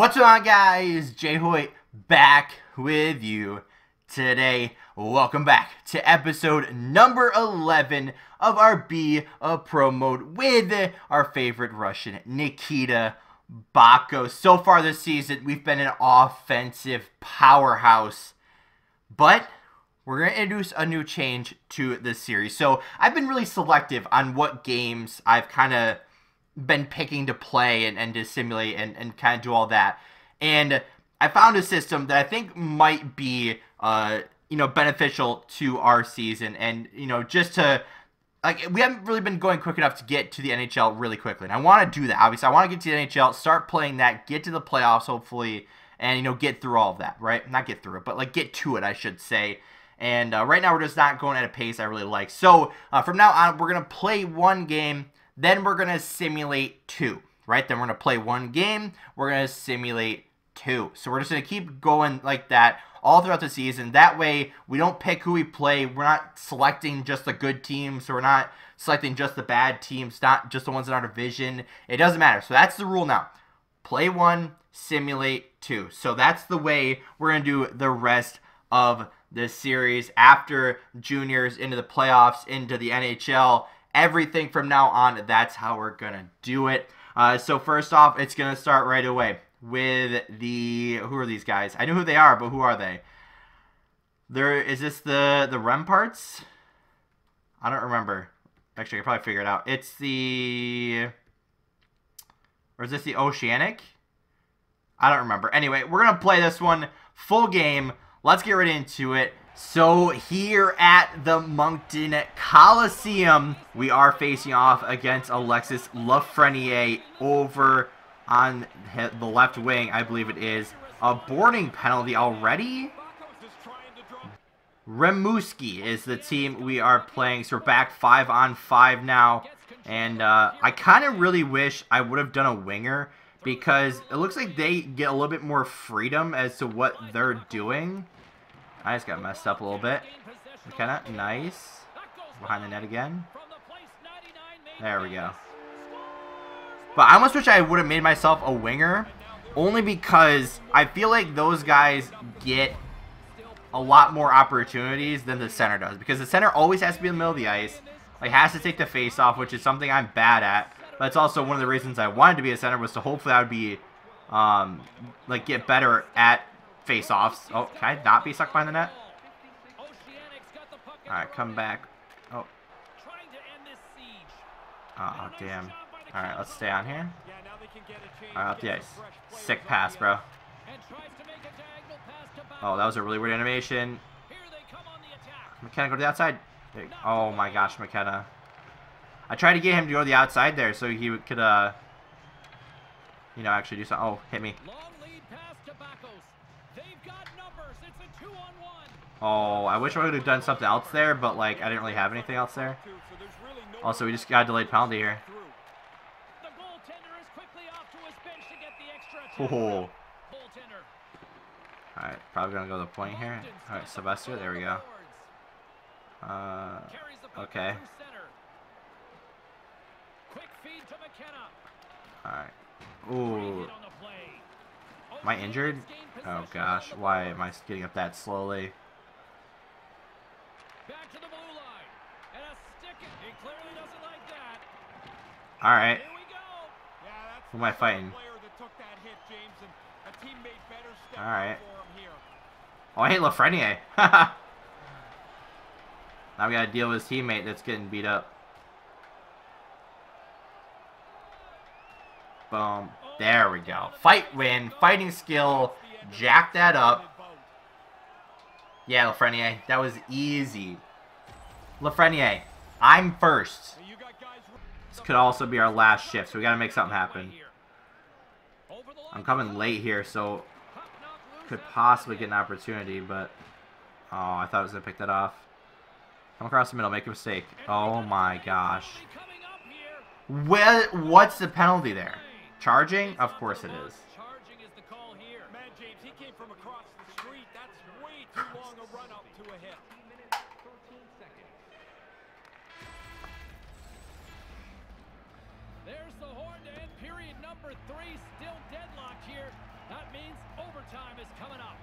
What's going on, guys? Jay Hoyt back with you today. Welcome back to episode number 11 of our Be a Pro mode with our favorite Russian, Nikita Bako. So far this season, we've been an offensive powerhouse, but we're going to introduce a new change to this series. So I've been really selective on what games I've kind of been picking to play and to simulate and kind of do all that. And I found a system that I think might be, you know, beneficial to our season. And, you know, just to, like, we haven't really been going quick enough to get to the NHL really quickly. And I want to do that, obviously. I want to get to the NHL, start playing that, get to the playoffs, hopefully, and, you know, get through all of that, right? Not get through it, but, like, get to it, I should say. And right now we're just not going at a pace I really like. So from now on, we're going to play one game. Then we're going to simulate two, right? Then we're going to play one game. We're going to simulate two. So we're just going to keep going like that all throughout the season. That way, we don't pick who we play. We're not selecting just the good teams. So we're not selecting just the bad teams, not just the ones in our division. It doesn't matter. So that's the rule now. Play one, simulate two. So that's the way we're going to do the rest of this series after juniors, into the playoffs, into the NHL. Everything from now on, that's how we're going to do it. So first off, it's going to start right away with the... Who are these guys? I know who they are, but who are they? Is this the Remparts? I don't remember. Actually, I can probably figure it out. It's the... Or is this the Oceanic? I don't remember. Anyway, we're going to play this one full game. Let's get right into it. So here at the Moncton Coliseum, we are facing off against Alexis Lafreniere over on the left wing, I believe it is. A boarding penalty already? Rimouski is the team we are playing, so we're back 5-on-5 now. And I kind of really wish I would have done a winger because it looks like they get a little bit more freedom as to what they're doing. I just got messed up a little bit. McKenna, nice. Behind the net again. There we go. But I almost wish I would have made myself a winger. Only because I feel like those guys get a lot more opportunities than the center does. Because the center always has to be in the middle of the ice. Like, has to take the face off, which is something I'm bad at. But it's also one of the reasons I wanted to be a center was to hopefully I would be, like, get better at face-offs. Oh, can I not be stuck behind the net? Alright, come back. Oh. Oh, damn. Alright, let's stay on here. Alright, up the ice. Sick pass, bro. Oh, that was a really weird animation. McKenna, go to the outside. Oh my gosh, McKenna. I tried to get him to go to the outside there so he could, you know, actually do something. Oh, hit me. Oh, I wish I would have done something else there, but, like, I didn't really have anything else there. Also, we just got a delayed penalty here. Oh. Alright, probably going to go to the point here. Alright, Sylvester, there we go. Okay. Alright. Ooh. Am I injured? Oh, gosh. Why am I getting up that slowly? Alright. Who am I fighting? Alright. Oh, I hate Lafreniere. Now we gotta deal with his teammate that's getting beat up. Boom. There we go. Fight win. Fighting skill. Jack that up. Yeah, Lafreniere. That was easy. Lafreniere. I'm first. This could also be our last shift, so we gotta make something happen. I'm coming late here, so could possibly get an opportunity, but oh, I thought I was gonna pick that off. Come across the middle, make a mistake. Oh my gosh. Well, what's the penalty there? Charging? Of course it is. There's the horn to end period number 3, still deadlocked here. That means overtime is coming up.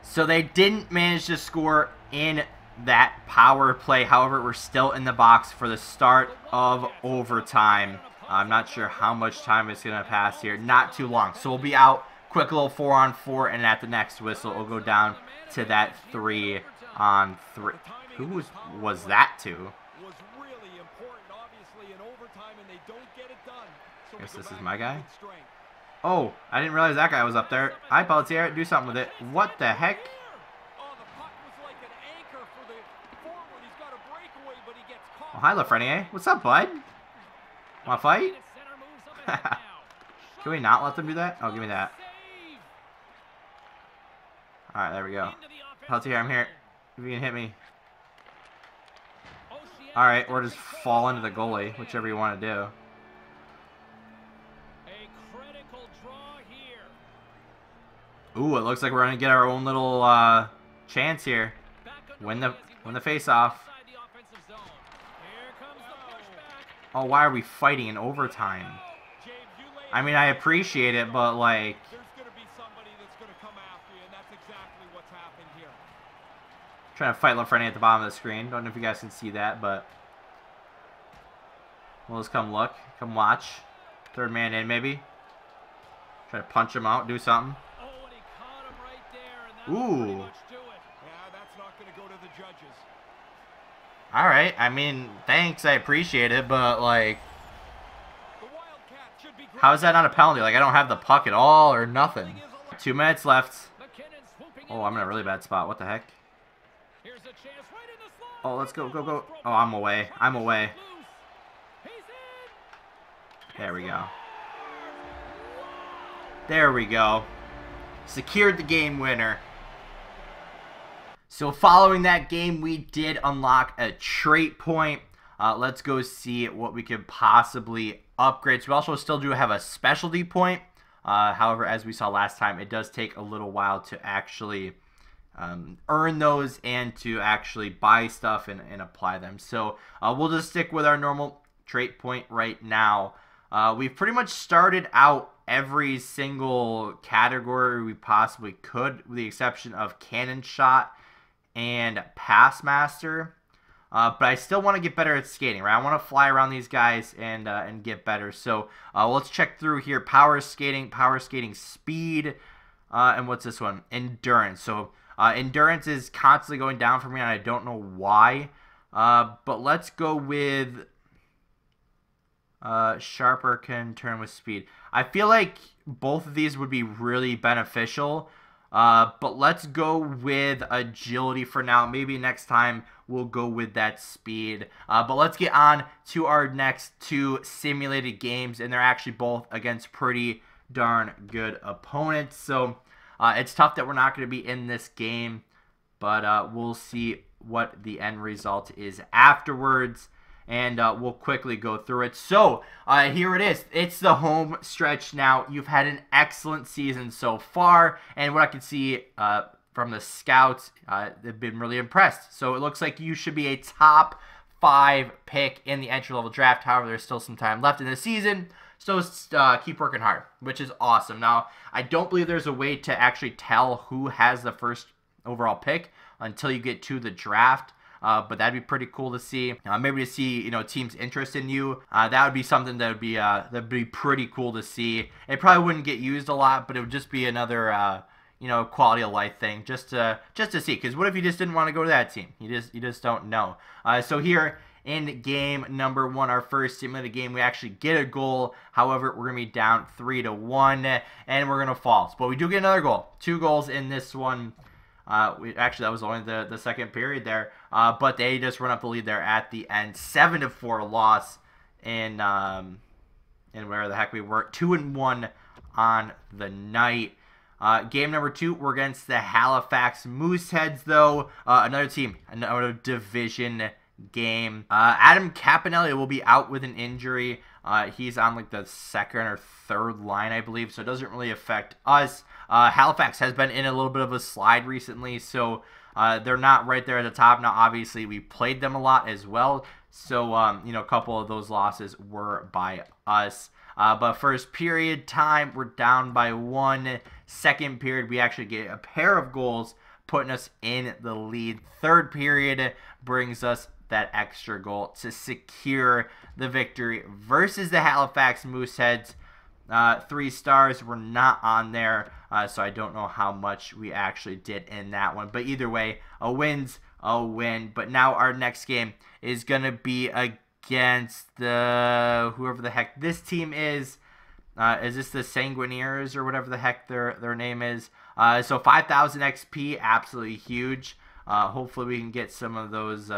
So they didn't manage to score in that power play. However, we're still in the box for the start of overtime. I'm not sure how much time is going to pass here. Not too long. So we'll be out. Quick little 4-on-4. And at the next whistle, we'll go down to that 3-on-3. Who was that to? I guess this is my guy. Oh, I didn't realize that guy was up there. Hi, Peltier. Do something with it. What the heck? Oh, hi, Lafreniere. What's up, bud? Want to fight? Can we not let them do that? Oh, give me that. All right, there we go. Peltier, I'm here. If you can hit me. All right, or just fall into the goalie, whichever you want to do. Ooh, it looks like we're gonna get our own little chance here. Win the face-off. Oh, why are we fighting in overtime? I mean, I appreciate it, but like, I'm trying to fight Lafreniere at the bottom of the screen. Don't know if you guys can see that, but we'll just come look, come watch. Third man in, maybe. Try to punch him out, do something. Ooh. All right. I mean, thanks. I appreciate it, but like, how is that not a penalty? Like, I don't have the puck at all or nothing. 2 minutes left. Oh, I'm in a really bad spot. What the heck? Oh, let's go, go, go. Oh, I'm away. I'm away. There we go. There we go. Secured the game winner. So following that game, we did unlock a trait point. Let's go see what we could possibly upgrade. So we also still do have a specialty point. However, as we saw last time, it does take a little while to actually earn those and to actually buy stuff and apply them. So we'll just stick with our normal trait point right now. We've pretty much started out every single category we possibly could, with the exception of cannon shot and pass master, but I still want to get better at skating, right? I want to fly around these guys and get better. So let's check through here. Power skating speed, and what's this one? Endurance. So endurance is constantly going down for me, and I don't know why, but let's go with sharper can turn with speed. I feel like both of these would be really beneficial, but let's go with agility for now. Maybe next time we'll go with that speed, but let's get on to our next two simulated games, and they're actually both against pretty darn good opponents. So it's tough that we're not going to be in this game, but we'll see what the end result is afterwards. And we'll quickly go through it. So here it is. It's the home stretch now. You've had an excellent season so far. And what I can see from the scouts, they've been really impressed. So it looks like you should be a top 5 pick in the entry-level draft. However, there's still some time left in the season. So keep working hard, which is awesome. Now, I don't believe there's a way to actually tell who has the first overall pick until you get to the draft. But that'd be pretty cool to see. Maybe to see, you know, teams' interest in you. That would be something that'd be pretty cool to see. It probably wouldn't get used a lot, but it would just be another you know, quality of life thing, just to see. Because what if you just didn't want to go to that team? You just don't know. So here in game number one, our first sim of the game, we actually get a goal. However, we're gonna be down 3-1, and we're gonna fall. But we do get another goal. 2 goals in this one. We actually, that was only the second period there, but they just run up the lead there at the end. 7-4 loss in where the heck we were. 2-1 on the night. Game number 2, we're against the Halifax Mooseheads, though. Another team, another division game. Adam Cappanelli will be out with an injury. He's on like the 2nd or 3rd line, I believe, so it doesn't really affect us. Halifax has been in a little bit of a slide recently, so they're not right there at the top. Now, obviously, we played them a lot as well, so, you know, a couple of those losses were by us. But first period time, we're down by 1. Second period, we actually get a pair of goals, putting us in the lead. Third period brings us that extra goal to secure the victory versus the Halifax Mooseheads. 3 stars were not on there, so I don't know how much we actually did in that one. But either way, a win's a win. But now our next game is going to be against the whoever the heck this team is. Is this the Sanguineers or whatever the heck their name is? So 5,000 XP, absolutely huge. Hopefully we can get some of those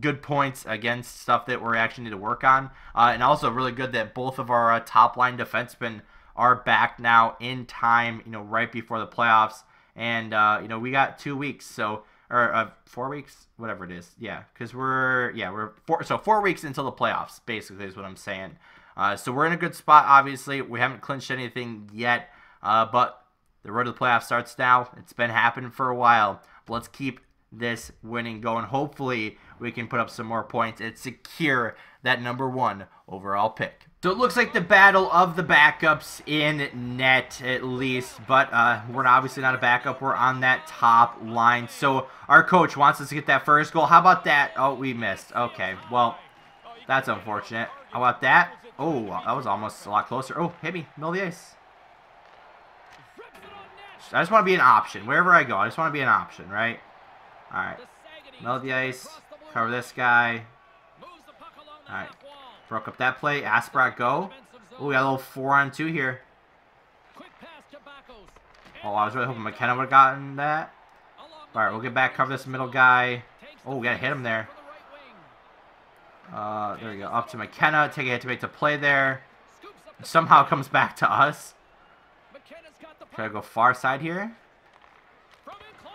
good points against stuff that we actually need to work on. And also really good that both of our top-line defensemen are back now in time, you know, right before the playoffs. And, you know, we got 2 weeks, so, or 4 weeks, whatever it is. Yeah, because we're 4 weeks until the playoffs, basically, is what I'm saying. So we're in a good spot, obviously. We haven't clinched anything yet, but the road to the playoffs starts now. It's been happening for a while, but let's keep this winning going. Hopefully, we can put up some more points and secure that #1 overall pick. So it looks like the battle of the backups in net, at least, but we're obviously not a backup. We're on that top line. So our coach wants us to get that first goal. How about that? Oh, we missed. Okay, well, that's unfortunate. How about that? Oh, that was almost a lot closer. Oh, hit me. Middle of the ice. I just want to be an option. Wherever I go, I just want to be an option, right? All right. Middle of the ice. Cover this guy. All right. Broke up that play. Asprot go. Oh, we got a little 4-on-2 here. Oh, I was really hoping McKenna would have gotten that. All right, we'll get back. Cover this middle guy. Oh, we got to hit him there. There we go. Up to McKenna. Take a hit to make the play there. Somehow comes back to us. Try to go far side here.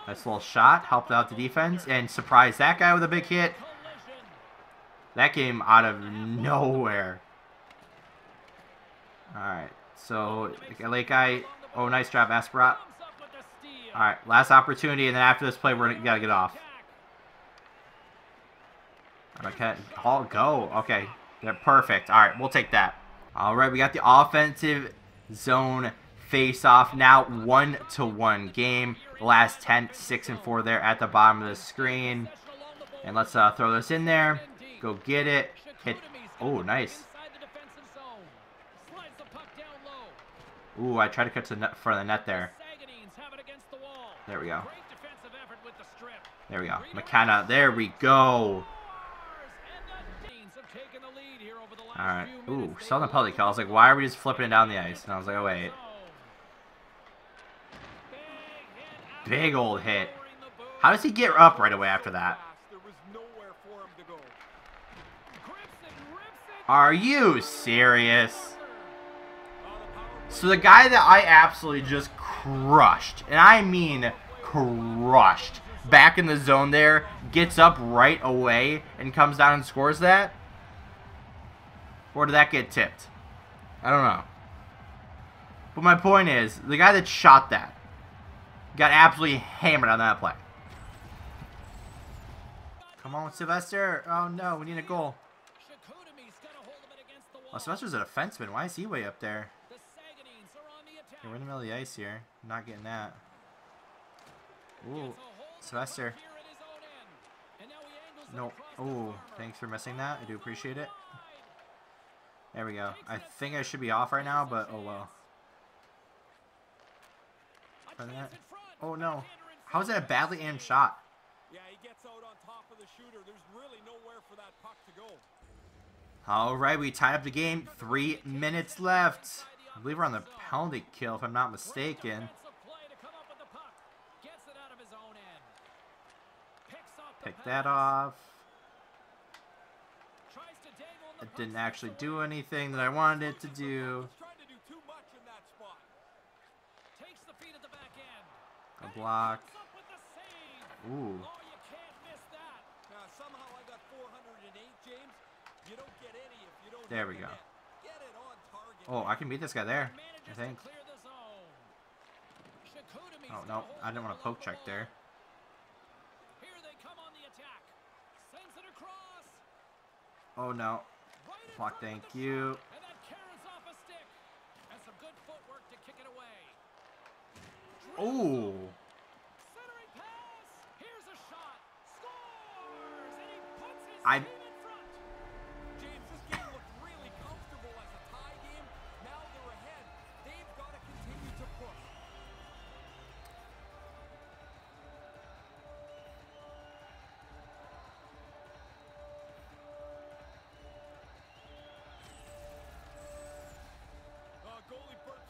Nice little shot. Helped out the defense. And surprised that guy with a big hit. That came out of nowhere. Alright. So, late guy. Oh, nice job, Asprot. Alright. Last opportunity. And then after this play, we're going to get off. Okay. All go. Okay. Yeah, perfect. Alright. We'll take that. Alright. We got the offensive zone face-off now, 1-1 game. The last 10, 6 and 4 there at the bottom of the screen. And let's throw this in there. Go get it. Hit. Oh, nice. Ooh, I tried to cut to the front of the net there. There we go. There we go. McKenna. There we go. Alright. Ooh, saw the penalty call. I was like, why are we just flipping it down the ice? And I was like, oh, wait. Big old hit. How does he get up right away after that? Are you serious? So the guy that I absolutely just crushed, and I mean crushed, back in the zone there, gets up right away and comes down and scores that? Or did that get tipped? I don't know. But my point is, the guy that shot that got absolutely hammered on that play. Come on, Sylvester. Oh, no. We need a goal. Oh, Sylvester's a defenseman. Why is he way up there? Okay, we're in the middle of the ice here. I'm not getting that. Ooh. Sylvester. No. Ooh. Thanks for missing that. I do appreciate it. There we go. I think I should be off right now, but oh, well. Oh, no. How is that a badly aimed shot? Yeah, he gets out on top of the shooter. There's really nowhere for that puck to go. All right, we tied up the game. 3 minutes left. I believe we're on the penalty kill, if I'm not mistaken. Pick that off. It didn't actually do anything that I wanted it to do. A block. Ooh. There we go. Oh, I can beat this guy there, I think. Oh, no. I didn't want to poke check there. Oh, no. fuck, thank you. And that carries off a stick. And some good footwork to kick it away. Oh. Centering pass. Here's a shot. Scores. And he puts his team in front. James, this game looked really comfortable as a tie game. Now they're ahead. They've got to continue to push.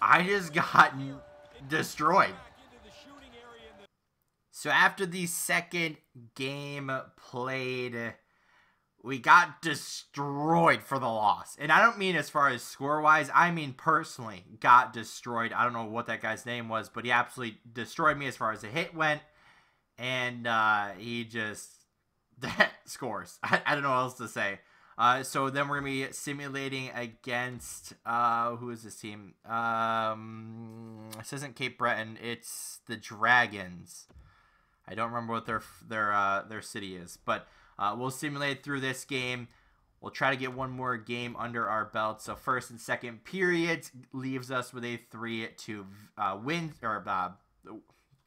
I just got destroyed. So after the second game played, we got destroyed for the loss. And I don't mean as far as score-wise. I mean personally got destroyed. I don't know what that guy's name was, but he absolutely destroyed me as far as the hit went. And he just scores. I don't know what else to say. So then we're going to be simulating against, who is this team? This isn't Cape Breton, it's the Dragons. I don't remember what their city is, but we'll simulate through this game. We'll try to get one more game under our belt. So first and second periods leaves us with a 3-2 win, or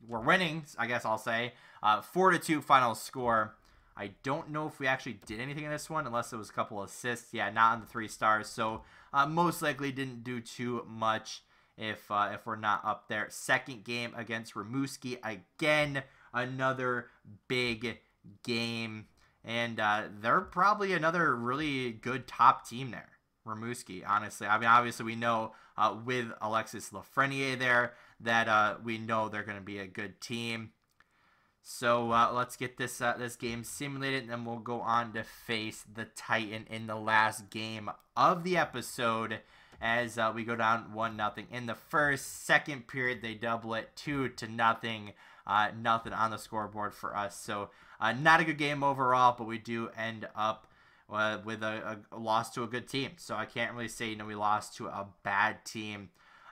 we're winning, I guess I'll say, 4-2 final score. I don't know if we actually did anything in this one, unless it was a couple assists. Yeah, not on the 3 stars, so most likely didn't do too much if we're not up there. Second game against Rimouski. Again, another big game, and they're probably another really good top team there. Rimouski, honestly. I mean, obviously we know with Alexis Lafreniere there that we know they're going to be a good team. So let's get this this game simulated, and then we'll go on to face the Titan in the last game of the episode as we go down 1-0. In the first, second period, they double it 2-0. Nothing on the scoreboard for us. So not a good game overall, but we do end up with a loss to a good team. So I can't really say, you know, we lost to a bad team.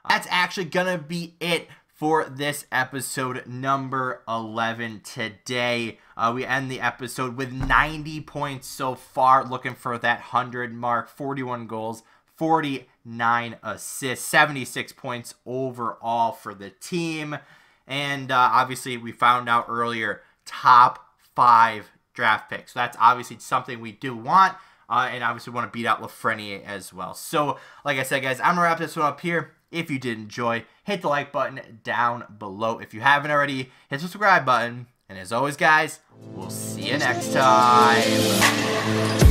That's actually going to be it for this episode number 11 today. We end the episode with 90 points so far, looking for that 100 mark, 41 goals, 49 assists, 76 points overall for the team. And obviously we found out earlier, top 5 draft picks. So that's obviously something we do want. And obviously want to beat out Lafreniere as well. So like I said, guys, I'm going to wrap this one up here. If you did enjoy, hit the like button down below. If you haven't already, hit the subscribe button. And as always, guys, we'll see you next time.